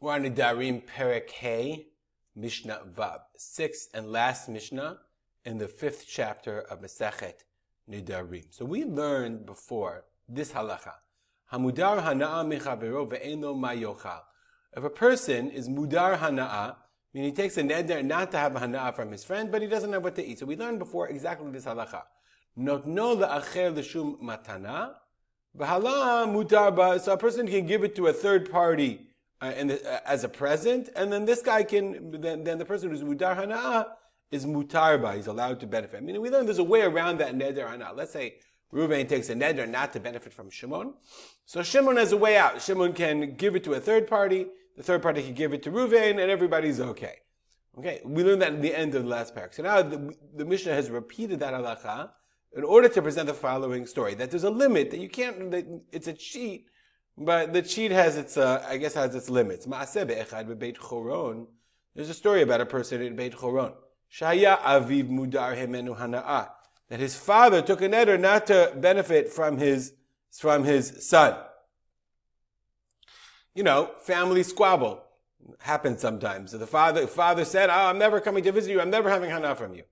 We're on Nedarim Perek He, Mishnah Vav, sixth and last Mishnah in the fifth chapter of Mesechet Nedarim. So we learned before this halacha, Hamudar Hana'a mechaviro ve'eno mayokha. If a person is mudar hana'a, meaning he takes a neder not to have hana'a from his friend, but he doesn't have what to eat. So we learned before exactly this halacha, Notno l'achher l'shum matana, V'hala'a mudarba. So a person can give it to a third party as a present, and then this guy can, then the person who's mudar hana'a is mutarba. He's allowed to benefit. I mean, we learn there's a way around that nederhana. Let's say Reuven takes a neder not to benefit from Shimon. So Shimon has a way out. Shimon can give it to a third party. The third party can give it to Reuven, and everybody's okay. Okay, we learned that at the end of the last parak. So now the Mishnah has repeated that halacha in order to present the following story, that there's a limit, that you can't, that it's a cheat, but the cheat has its, has its limits. Ma'aseh echad Beit Choron. There's a story about a person in Beit Choron. Shaya aviv mudar himenu hana'a. That his father took a neder not to benefit from his son. You know, family squabble happens sometimes. So the father said, I'm never coming to visit you. I'm never having hana'a from you.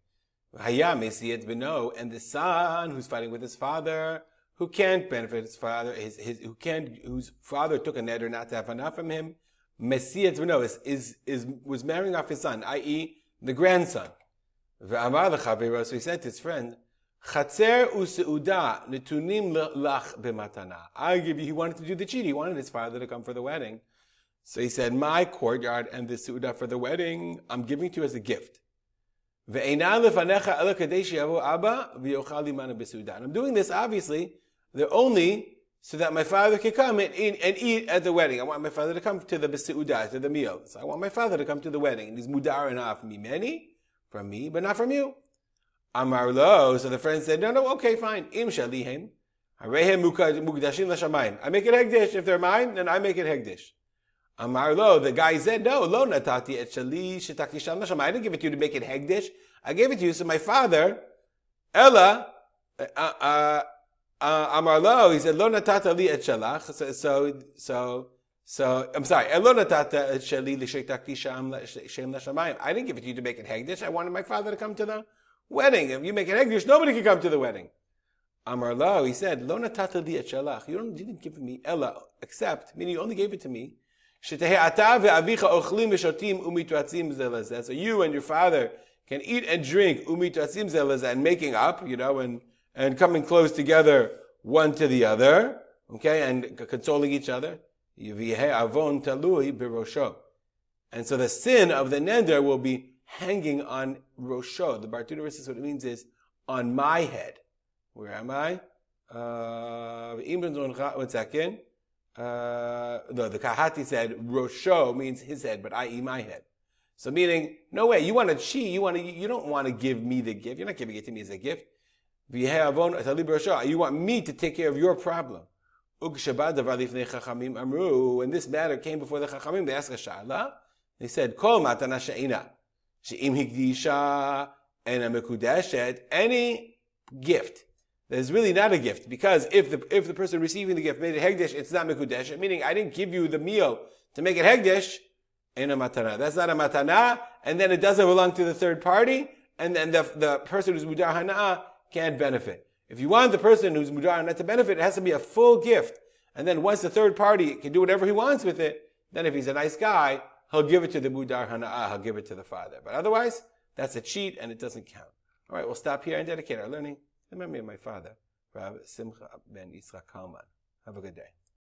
And the son who's fighting with his father, who can't benefit his father, whose father took a neder not to have hana'a from him, Messiah Tzvinovich was marrying off his son, i.e. the grandson. Amarlo chaviro, so he said to his friend, "Chatzer u'su'udah netunim lach b'matana." I'll give you. He wanted to do the cheat. He wanted his father to come for the wedding, so he said, "My courtyard and the su'udah for the wedding, I'm giving to you as a gift." And I'm doing this, obviously, they're only so that my father can come and eat at the wedding. I want my father to come to the besi'udah, to the meal. So I want my father to come to the wedding. And he's mudarhana from me, but not from you. Amarlo, so the friend said, no, okay, fine. Im shalihim, Arehem mukdashim lashamayim. I make it hegdish. If they're mine, then I make it hegdish. Amarlo, the guy said, no, lo natati et shalih shetakisham lashamayim. I didn't give it to you to make it hegdish. I gave it to you so my father, Amarlo, he said, lo natata li et shalach. Lo natata et shalih shetakisham lashamayim. I didn't give it to you to make it hegdish. I wanted my father to come to the wedding. If you make it hegdish, nobody can come to the wedding. Amarlo, he said, lo natata li et shalach. You didn't give me ella, except, meaning you only gave it to me. So you and your father can eat and drink and making up, and coming close together one to the other, okay, and consoling each other. And so the sin of the neder will be hanging on Rosho. The Bartuneris is what it means is on my head. Where am I? One second. The Kahati said Rosho means his head, but i.e. my head. So meaning, no way, you want to cheat, you don't want to give me the gift, you're not giving it to me as a gift. You want me to take care of your problem. When this matter came before the Chachamim, they asked inshallah. They said, Kol Matana She'ina, She'im Hegdisha Ena Mekudeshet, any gift that is really not a gift, because if the person receiving the gift made it hegdish, it's not mekudesh, meaning I didn't give you the meal to make it hegdish, ain't a matana. That's not a matana, and then it doesn't belong to the third party, and then the person who's mudar hana'a can't benefit. If you want the person who's mudar hana'a to benefit, it has to be a full gift, and then once the third party can do whatever he wants with it, then if he's a nice guy, he'll give it to the mudar hana'a, he'll give it to the father. But otherwise, that's a cheat, and it doesn't count. All right, we'll stop here and dedicate our learning in memory of my father, Rabbi Simcha Ben Yisra Kalman. Have a good day.